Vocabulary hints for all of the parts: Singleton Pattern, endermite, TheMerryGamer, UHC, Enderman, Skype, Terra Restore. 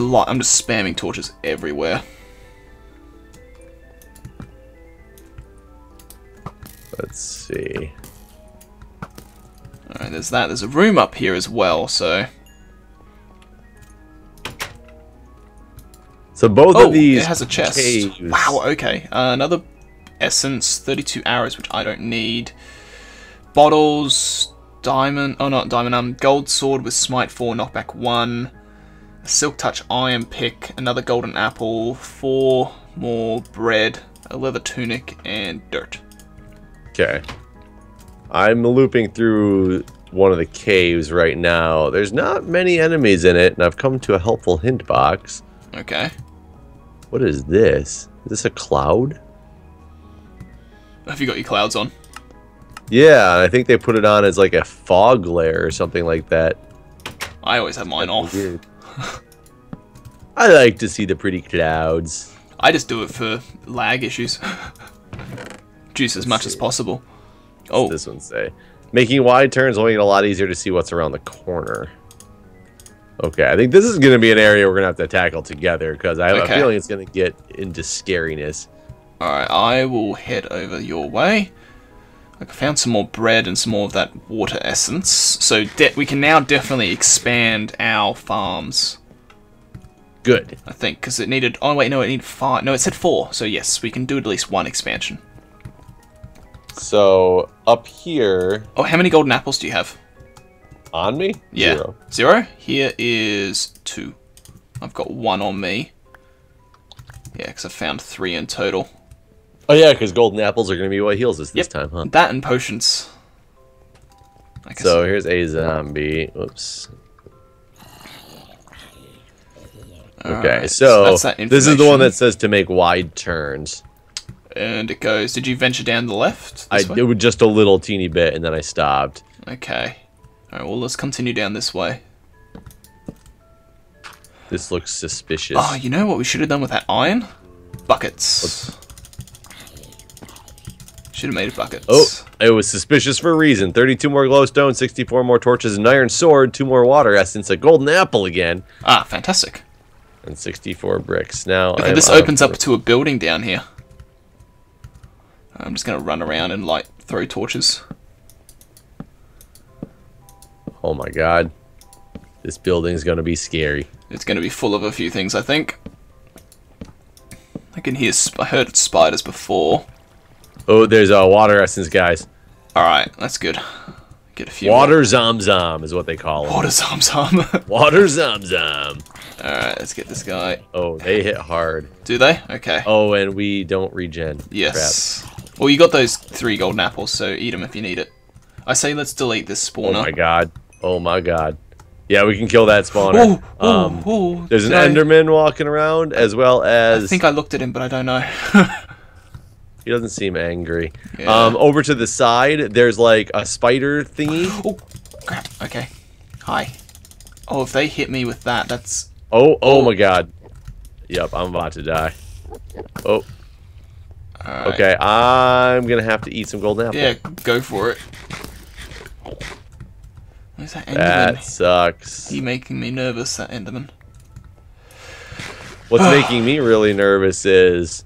It's light. I'm just spamming torches everywhere. Let's see. Alright, there's that. There's a room up here as well, so... So both of these... it has a chest. Caves. Wow, okay. Another essence, 32 arrows, which I don't need. Bottles, diamond... Oh, not diamond, gold sword with smite 4, knockback 1. A silk touch iron pick, another golden apple, 4 more bread, a leather tunic, and dirt. Okay. I'm looping through one of the caves right now. There's not many enemies in it, and I've come to a helpful hint box. Okay. What is this? Is this a cloud? Have you got your clouds on? Yeah, I think they put it on as like a fog layer or something like that. I always have mine off. I like to see the pretty clouds. I just do it for lag issues. Juice as much as possible. Oh, this one say making wide turns will make it a lot easier to see what's around the corner. Okay, I think this is going to be an area we're going to have to tackle together because I have a feeling it's going to get into scariness. All right, I will head over your way. I found some more bread and some more of that water essence, so we can now definitely expand our farms. Good, I think, because it needed. Oh wait, no, it needed 5. No, it said 4. So yes, we can do at least one expansion. So up here. Oh, how many golden apples do you have? On me? Yeah. 0. 0. Here is 2. I've got 1 on me. Yeah, because I found 3 in total. Oh yeah, because golden apples are going to be what heals us this time, huh? That and potions. I guess so. Here's a zombie. Oops. Okay, right, so this is the one that says to make wide turns. And it goes, did you venture down the left? It was just a little teeny bit, and then I stopped. Okay. Alright, well, let's continue down this way. This looks suspicious. Oh, you know what we should have done with that iron? Buckets. Should have made it buckets. Oh, it was suspicious for a reason. 32 more glowstone, 64 more torches, an iron sword, 2 more water essence, a golden apple again. Ah, fantastic. And 64 bricks. Now, okay, this opens up to a building down here. I'm just going to run around and throw torches. Oh my god. This building's going to be scary. It's going to be full of a few things, I think. I heard spiders before. Oh, there's a water essence, guys. All right, that's good. Get a few. Water zom-zom is what they call it. Water zom-zom. Water zom-zom. All right, let's get this guy. Oh, they hit hard. Do they? Okay. Oh, and we don't regen. Yes. Crap. Well, you got those 3 golden apples, so eat them if you need it. I say let's delete this spawner. Oh my god. Oh my god. Yeah, we can kill that spawner. Ooh, ooh, ooh. There's an Enderman walking around, as well as... I think I looked at him, but I don't know. He doesn't seem angry. Yeah. Over to the side, there's like a spider thingy. Oh, crap. Okay. Hi. Oh, if they hit me with that, that's... Oh my god. Yep, I'm about to die. Oh. Right. Okay, I'm gonna have to eat some golden apple. Yeah, go for it. Where's that Enderman? That sucks. He making me nervous, that Enderman. What's making me really nervous is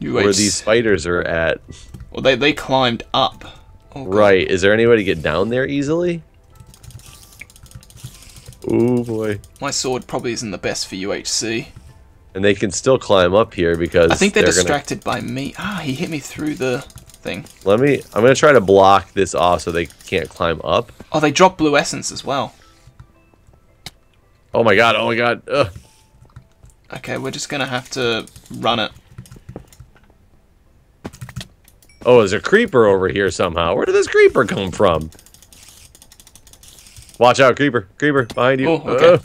where these spiders are at. Well, they climbed up. Oh, right. Is there any way to get down there easily? Oh boy. My sword probably isn't the best for UHC. And they can still climb up here because I think they're distracted by me. Ah, he hit me through the thing. I'm gonna try to block this off so they can't climb up. Oh, they dropped blue essence as well. Oh my god! Oh my god! Ugh. Okay, we're just gonna have to run it. Oh, there's a creeper over here somehow. Where did this creeper come from? Watch out, creeper! Creeper behind you. Oh, okay.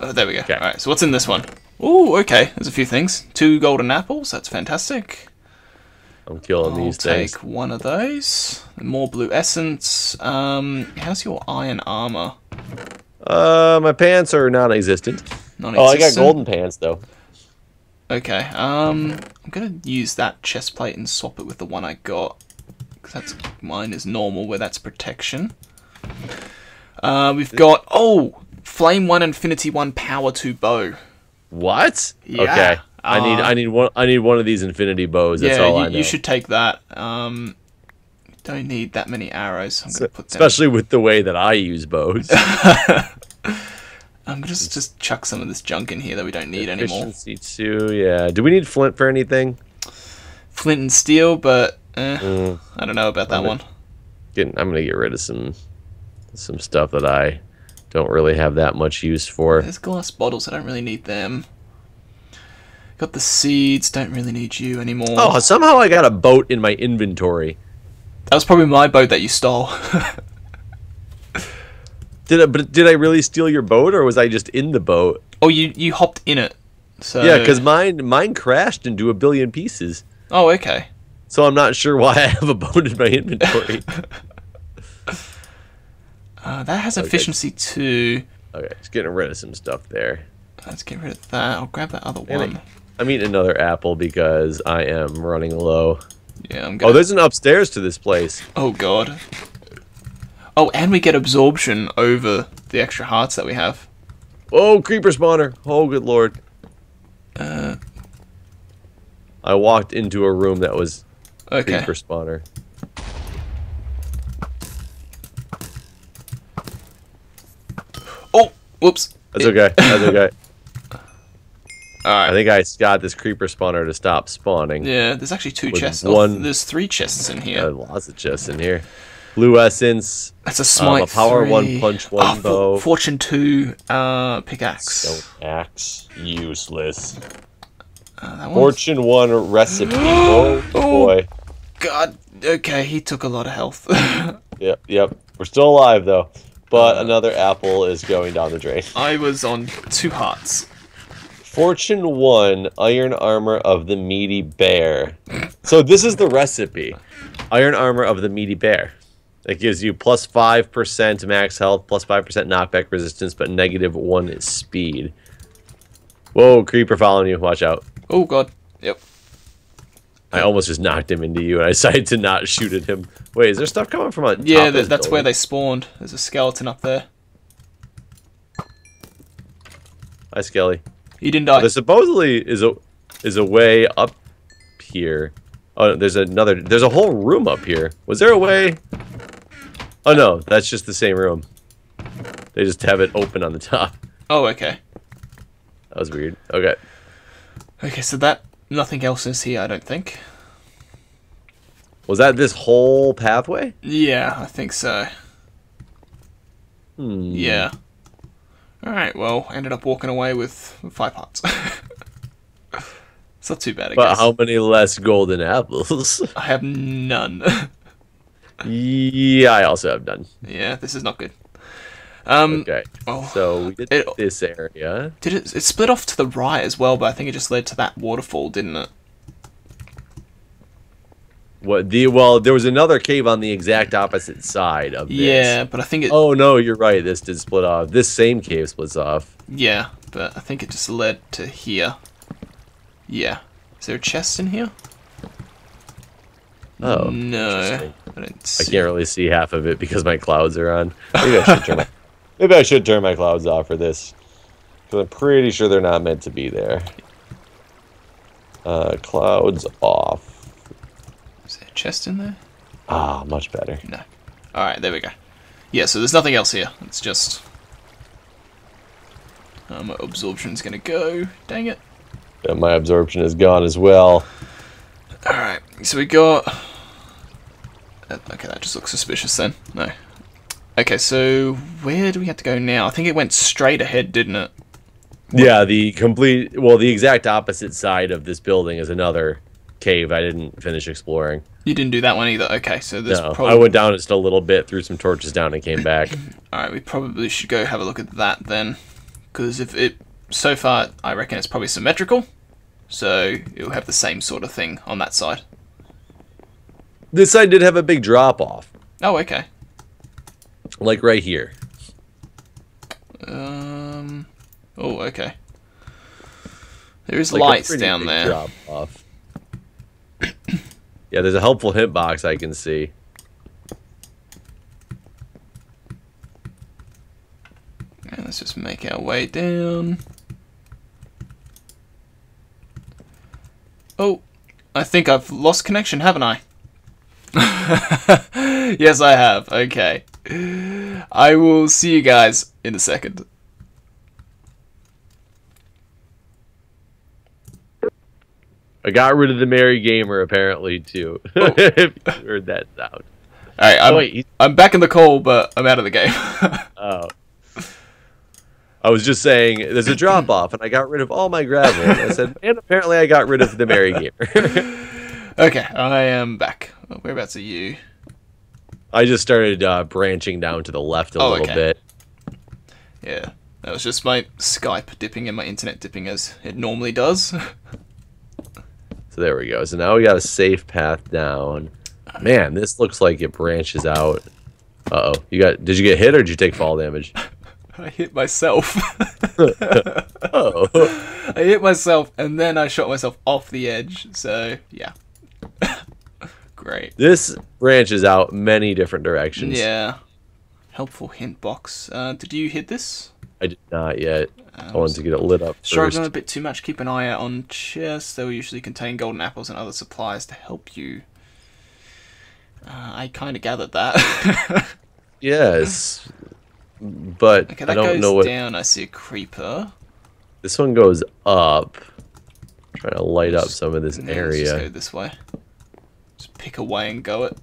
Oh, there we go. Okay. All right, so what's in this one? Ooh, okay. There's a few things. 2 golden apples. That's fantastic. I'm killing these things. I'll take 1 of those. More blue essence. How's your iron armor? My pants are non-existent. Oh, I got golden pants, though. Okay. I'm going to use that chest plate and swap it with the one I got. Because mine is normal, where that's protection. We've got... Oh! Flame 1, Infinity 1, Power 2 bow. What? Yeah. Okay. I need one of these Infinity bows. That's all I know. You should take that. Don't need that many arrows. So I'm gonna put them. Especially with the way that I use bows. I'm just chuck some of this junk in here that we don't need anymore. Efficiency 2, yeah. Do we need flint for anything? Flint and steel, but I don't know about that one. I'm gonna get rid of some stuff that I don't really have that much use for. There's glass bottles. I don't really need them. Got the seeds. Don't really need you anymore. Oh, somehow I got a boat in my inventory. That was probably my boat that you stole. Did I really steal your boat, or was I just in the boat? Oh, you hopped in it. So yeah, because mine crashed into a billion pieces. Oh, okay. So I'm not sure why I have a boat in my inventory. That has efficiency too. Okay, just getting rid of some stuff there. Let's get rid of that. I'll grab that other one. I'm eating another apple because I am running low. Yeah, I'm gonna... Oh, there's an upstairs to this place. Oh god. Oh, and we get absorption over the extra hearts that we have. Oh, creeper spawner. Oh, good lord. I walked into a room that was creeper spawner. Oh, whoops. That's okay. That's okay. All right. I think I got this creeper spawner to stop spawning. Yeah, there's actually two chests. There's three chests in here. Lots of chests in here. Blue essence. That's a smite. A power 3. 1 punch 1 bow. Fortune 2 pickaxe. So axe useless. That Fortune 1 recipe. Oh boy. God. Okay, he took a lot of health. Yep, yep. We're still alive though. But another apple is going down the drain. I was on 2 hearts. Fortune 1 iron armor of the meaty bear. So this is the recipe. Iron armor of the meaty bear. It gives you plus 5% max health, plus 5% knockback resistance, but negative 1 speed. Whoa, creeper following you. Watch out. Oh, God. Yep. I almost just knocked him into you, and I decided to not shoot at him. Wait, is there stuff coming from on top? Yeah, that's where they spawned. There's a skeleton up there. Hi, Skelly. He didn't die. There supposedly is a way up here. Oh, there's a whole room up here. Was there a way... Oh no, that's just the same room. They just have it open on the top. Oh, okay. That was weird. Okay. Okay, so nothing else is here, I don't think. Was that this whole pathway? Yeah, I think so. Hmm. Yeah. Alright, well, ended up walking away with 5 hearts. It's not too bad, I guess. But how many less golden apples? I have none. Yeah, I also have none. Yeah, this is not good. Okay, so we did this area. Did it split off to the right as well, but I think it just led to that waterfall, didn't it? Well, there was another cave on the exact opposite side of this. Yeah, but I think it... Oh, no, you're right. This did split off. This same cave splits off. Yeah, but I think it just led to here. Yeah. Is there a chest in here? Oh, no. I can't really see half of it because my clouds are on. Maybe I should turn my, maybe I should turn my clouds off for this. Because I'm pretty sure they're not meant to be there. Clouds off. Is there a chest in there? Ah, much better. No. Alright, there we go. Yeah, so there's nothing else here. It's just... my absorption's gonna go. Dang it. Yeah, my absorption is gone as well. Alright, so we got... Okay, that just looks suspicious then. No. Okay, so where do we have to go now? I think it went straight ahead, didn't it? Yeah, the exact opposite side of this building is another... cave I didn't finish exploring. You didn't do that one either. Okay, so there's probably... I went down just a little bit, threw some torches down, and came back. Alright, we probably should go have a look at that then. Because if it... So far, I reckon it's probably symmetrical. So, it'll have the same sort of thing on that side. This side did have a big drop-off. Oh, okay. Like right here. Oh, okay. There is like lights down there. Drop-off. Yeah, there's a helpful hitbox I can see. Yeah, let's just make our way down. Oh, I think I've lost connection, haven't I? Yes, I have. Okay. I will see you guys in a second. I got rid of the Merry Gamer, apparently, too. Oh. If you heard that sound. All right, I'm back in the call, but I'm out of the game. Oh. I was just saying, there's a drop-off, and I got rid of all my gravel. And I said, and apparently I got rid of the Merry Gamer. Okay, I am back. Whereabouts are you? I just started branching down to the left a little bit. Yeah, that was just my Skype dipping and my internet dipping as it normally does. So there we go. So now we got a safe path down. Man, this looks like it branches out. Uh oh, did you get hit or did you take fall damage? I hit myself. Oh. I hit myself and then I shot myself off the edge. So yeah. Great. This branches out many different directions. Yeah. Helpful hint box. Did you hit this? I did not yet. I wanted to get it lit up first. Struggling a bit too much. Keep an eye out on chests. They will usually contain golden apples and other supplies to help you. I kind of gathered that. Yes. But okay, that I don't know what... Okay, that goes down. I see a creeper. This one goes up. I'm trying to light up some of this area. Let's just go this way. Just pick away and go it.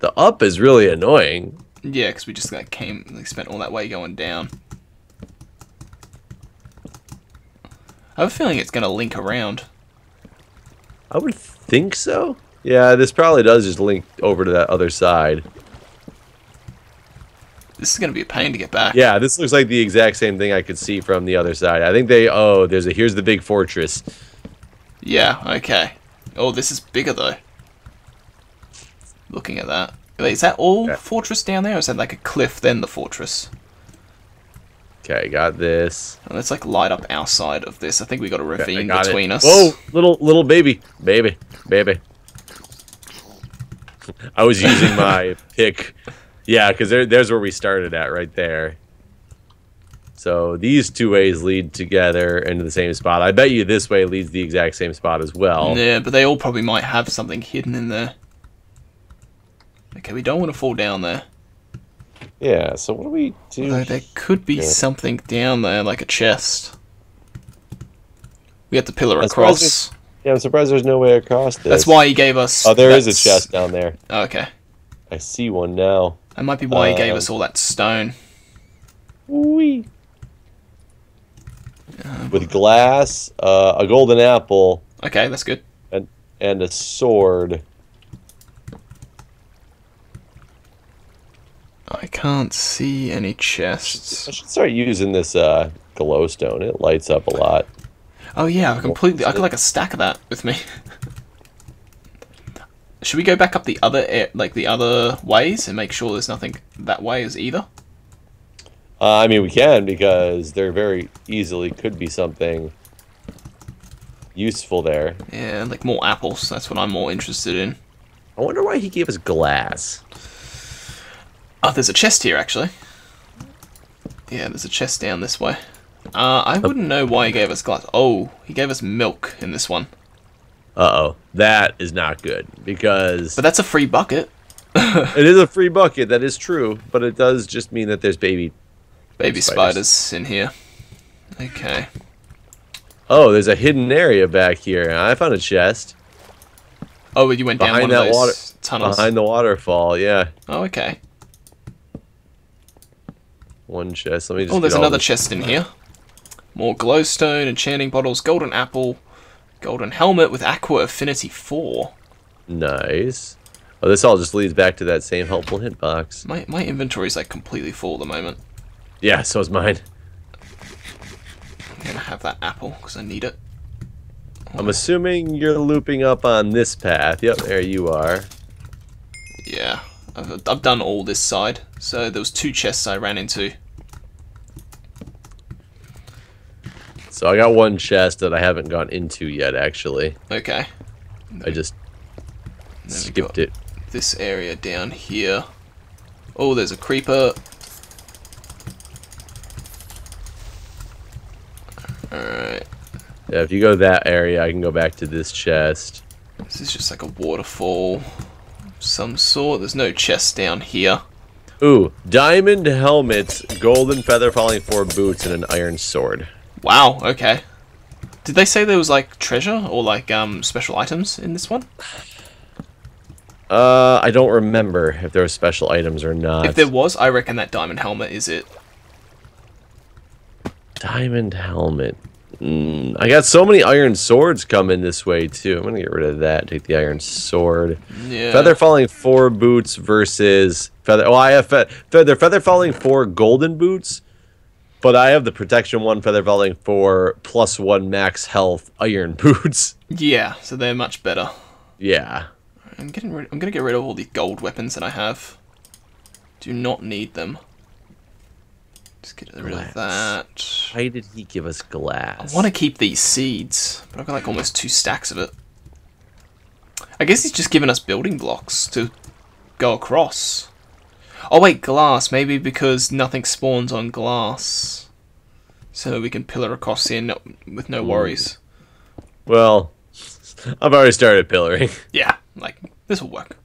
The up is really annoying. Yeah, because we just like spent all that way going down. I have a feeling it's going to link around. I would think so. Yeah, this probably does just link over to that other side. This is going to be a pain to get back. Yeah, this looks like the exact same thing I could see from the other side. I think they... Oh, here's the big fortress. Yeah, okay. Oh, this is bigger, though. Looking at that. Wait, is that all fortress down there, or is that like a cliff, then the fortress? Okay, got this. Let's like light up our side of this. I think we got a ravine between us. Whoa, little baby. I was using my pick. Yeah, because there's where we started at right there. So these two ways lead together into the same spot. I bet you this way leads the exact same spot as well. Yeah, but they all probably might have something hidden in there. Okay, we don't want to fall down there. Yeah, so what do we do? Although there could be something down there, like a chest. We have to pillar across. Yeah, I'm surprised there's no way across this. That's why he gave us... Oh, there is a chest down there. Oh, okay. I see one now. That might be why he gave us all that stone. Wee. With glass, a golden apple. Okay, that's good. And a sword. I can't see any chests. I should start using this glowstone. It lights up a lot. Oh yeah, I got like a stack of that with me. Should we go back up the other ways and make sure there's nothing that way as either? I mean, we can, because there very easily could be something useful there. Yeah, like more apples. That's what I'm more interested in. I wonder why he gave us glass. Oh, there's a chest here, actually. Yeah, there's a chest down this way. I wouldn't know why he gave us glass. Oh, he gave us milk in this one. Uh-oh. That is not good, because... But that's a free bucket. It is a free bucket, that is true, but it does just mean that there's baby spiders in here. Okay. Oh, there's a hidden area back here. I found a chest. Oh, you went down one of those tunnels. Behind the waterfall, yeah. Oh, okay. One chest. Let me just there's another chest in here. More glowstone, enchanting bottles, golden apple, golden helmet with aqua affinity 4. Nice. Oh, this all just leads back to that same helpful hint box. My inventory's like completely full at the moment. Yeah, so is mine. I'm gonna have that apple because I need it. I'm assuming you're looping up on this path. Yep, there you are. Yeah. I've done all this side, so there was 2 chests I ran into. So I got one chest that I haven't gone into yet, actually. Okay. I just skipped it. This area down here. Oh, there's a creeper. Yeah, if you go that area, I can go back to this chest. This is just like a waterfall of some sort. There's no chest down here. Ooh, diamond helmets, golden feather falling 4 boots, and an iron sword. Wow, okay. Did they say there was like treasure or like special items in this one? I don't remember if there was special items or not. If there was, I reckon that diamond helmet is it. Diamond helmet. I got so many iron swords coming this way too. I'm gonna get rid of that. Take the iron sword. Yeah. Feather falling 4 boots versus feather. Oh, I have feather falling 4 golden boots, but I have the protection 1 feather falling 4 plus 1 max health iron boots. Yeah, so they're much better. Yeah. I'm gonna get rid of all the gold weapons that I have. Do not need them. Just get rid of that. Why did he give us glass? I want to keep these seeds, but I've got like almost 2 stacks of it. I guess he's just giving us building blocks to go across. Oh wait, glass. Maybe because nothing spawns on glass, so we can pillar across here with no worries. Well, I've already started pillaring. Yeah, like this will work.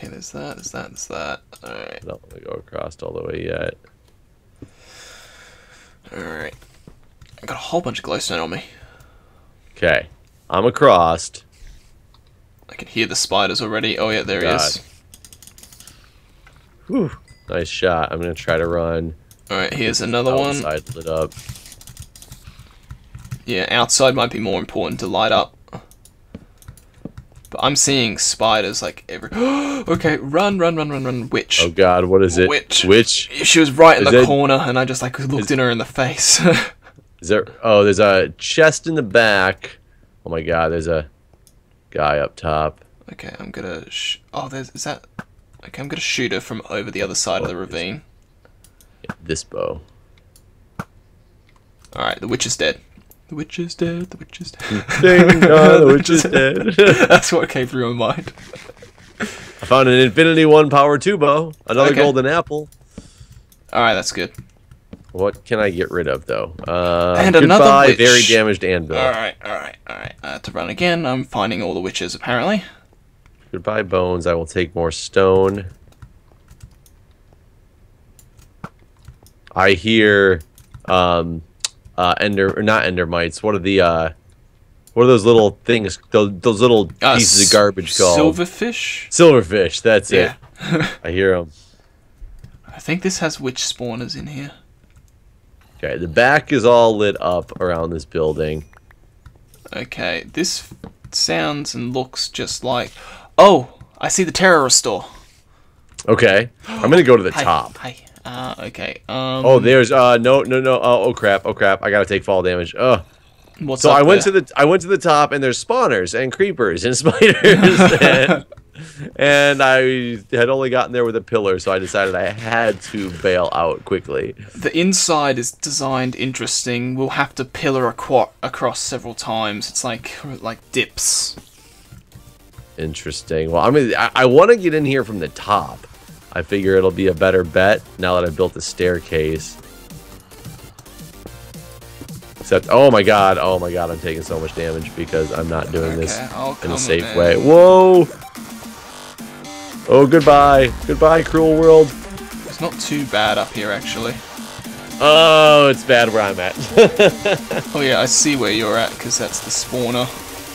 Okay, there's that, there's that, there's that. Alright. I don't want to go across all the way yet. Alright. I got a whole bunch of glowstone on me. Okay. I'm across. I can hear the spiders already. Oh yeah, there he is. Whew. Nice shot. I'm going to try to run. Alright, here's another one. Outside lit up. Yeah, outside might be more important to light up. But I'm seeing spiders like every... Okay, run. Witch. Oh god, what is it? Witch. She was right in the corner, and I just like looked in her in the face. Is there... Oh, there's a chest in the back. Oh my god, there's a guy up top. Okay, I'm gonna... Oh, there's... Is that... Okay, I'm gonna shoot her from over the other side of the ravine. Yeah, this bow. Alright, the witch is dead. The witch is dead, the witch is dead. Ding, oh, the witch is dead. That's what came through my mind. I found an Infinity 1 Power 2 bow. Another golden apple. Alright, that's good. What can I get rid of, though? And another witch. Very damaged anvil. Alright. To run again, I'm finding all the witches, apparently. Goodbye, bones. I will take more stone. I hear... not endermites. What are those little things? Those little pieces of garbage called? Silverfish. Silverfish. That's it. I hear them. I think this has witch spawners in here. Okay, the back is all lit up around this building. Okay, this sounds and looks just like. Oh, I see the Terra Restore. Okay, I'm gonna go to the top. Hey. Okay. Oh, there's no. Oh crap! I gotta take fall damage. Oh. What's so up I went to the top, and there's spawners and creepers and spiders, and I had only gotten there with a pillar, so I decided I had to bail out quickly. The inside is designed interesting. We'll have to pillar across several times. It's like dips. Interesting. Well, I mean, I want to get in here from the top. I figure it'll be a better bet now that I've built the staircase. Except, oh my god, I'm taking so much damage because I'm not doing this in a safe way. Whoa! Oh, goodbye, cruel world. It's not too bad up here, actually. Oh, it's bad where I'm at. Oh yeah, I see where you're at because that's the spawner.